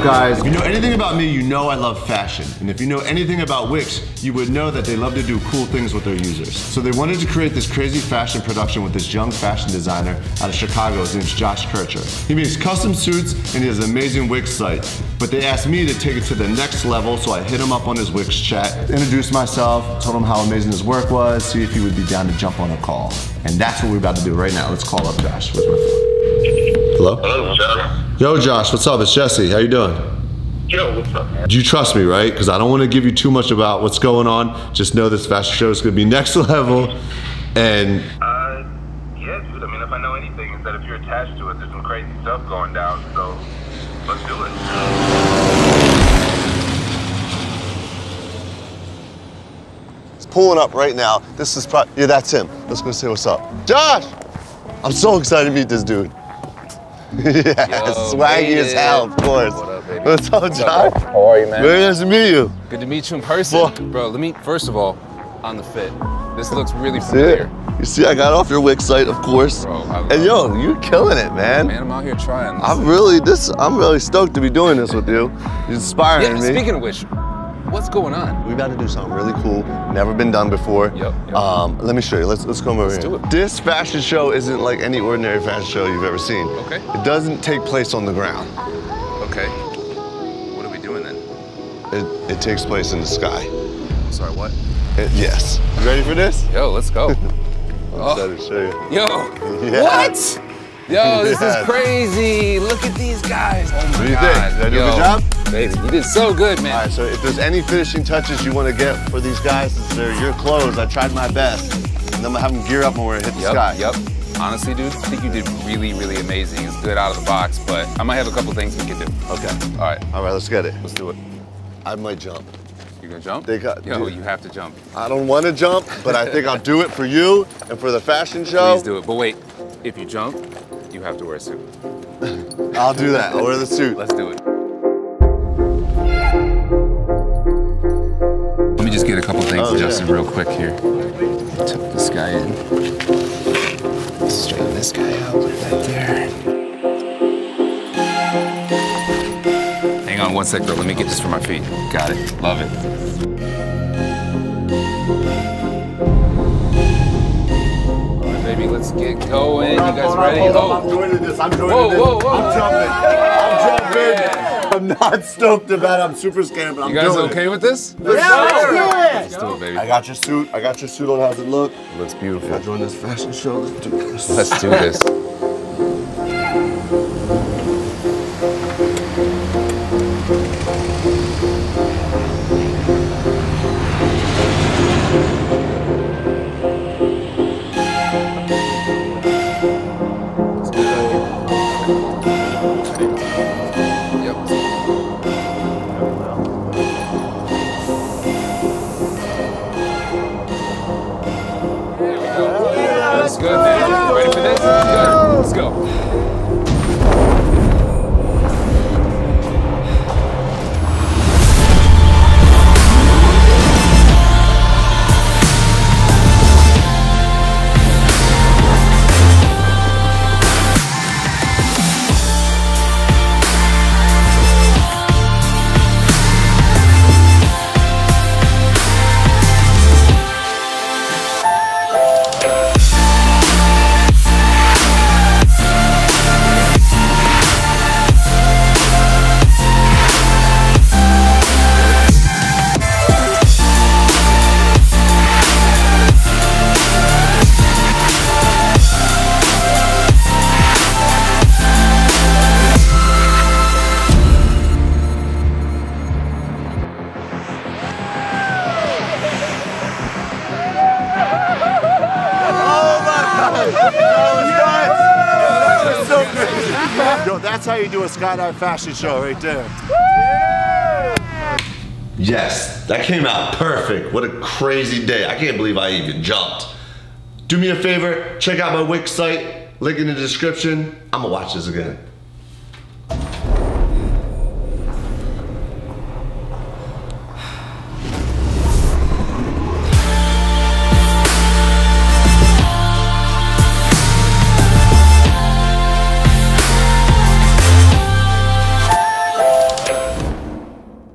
up, guys? If you know anything about me, you know I love fashion. And if you know anything about Wix, you would know that they love to do cool things with their users. So they wanted to create this crazy fashion production with this young fashion designer out of Chicago. His name's Josh Kercher. He makes custom suits and he has an amazing Wix site. But they asked me to take it to the next level, so I hit him up on his Wix chat, introduced myself, told him how amazing his work was, see if he would be down to jump on a call. And that's what we're about to do right now. Let's call up Josh. Where's my phone? Hello? Hello, Josh. Yo, Josh, what's up? It's Jesse. How you doing? Yo, what's up, man? You trust me, right? Because I don't want to give you too much about what's going on. Just know this fashion show is going to be next level. And... yeah, dude. I mean, if I know anything, it's that if you're attached to it, there's some crazy stuff going down. So, let's do it. It's pulling up right now. This is probably... Yeah, that's him. Let's go say what's up. Josh! I'm so excited to meet this dude. Yeah, swaggy as hell, of course. What up, baby? What's up, John? How are you, man? Very nice to meet you. Good to meet you in person. Boy. Bro, let me, first of all, on the fit. This looks really familiar. You see, I got off your Wix site, of course. Bro, and yo, you're killing it, man. Man, I'm out here trying. I'm really stoked to be doing this with you. You're inspiring me. Speaking of which, what's going on? We got to do something really cool, never been done before. Yep. Let me show you. Let's come over here. Let's do it. This fashion show isn't like any ordinary fashion show you've ever seen. Okay. It doesn't take place on the ground. Okay. What are we doing then? It takes place in the sky. Sorry, what? Yes. You ready for this? Yo, let's go. I'm excited to show you. Yo. Yeah. What? Yo, this is crazy. Look at these guys. Oh my God. What do you think? Did I do a good job? Baby, you did so good, man. All right, so if there's any finishing touches you want to get for these guys, since they're your clothes, I tried my best. And I'm going to have them gear up when we're going to hit the sky. Yep. Honestly, dude, I think you did really, really amazing. It's good out of the box, but I might have a couple things we can do. Okay. All right. All right, let's get it. Let's do it. I might jump. You're going to jump? Yo, dude, you have to jump. I don't want to jump, but I think I'll do it for you and for the fashion show. Please do it. But wait, if you jump, you have to wear a suit. I'll do that. I'll wear the suit. Let's do it. Let me just get a couple things adjusted real quick here. Tuck this guy in. Straighten this guy out, put it back there. Hang on one sec though, let me get this for my feet. Got it, love it. All right, baby, let's get going. You guys ready? I'm joining this, I'm joining this. Whoa. I'm jumping, I'm not stoked about it. I'm super scared, but I'm doing it. You guys okay with this? Let's do it, baby. I got your suit. I got your suit on. How's it look? It looks beautiful. I joined this fashion show. Let's do this. Let's do this. Yo, that's how you do a skydive fashion show right there. Yes, that came out perfect. What a crazy day. I can't believe I even jumped. Do me a favor, check out my Wix site, link in the description. I'm gonna watch this again.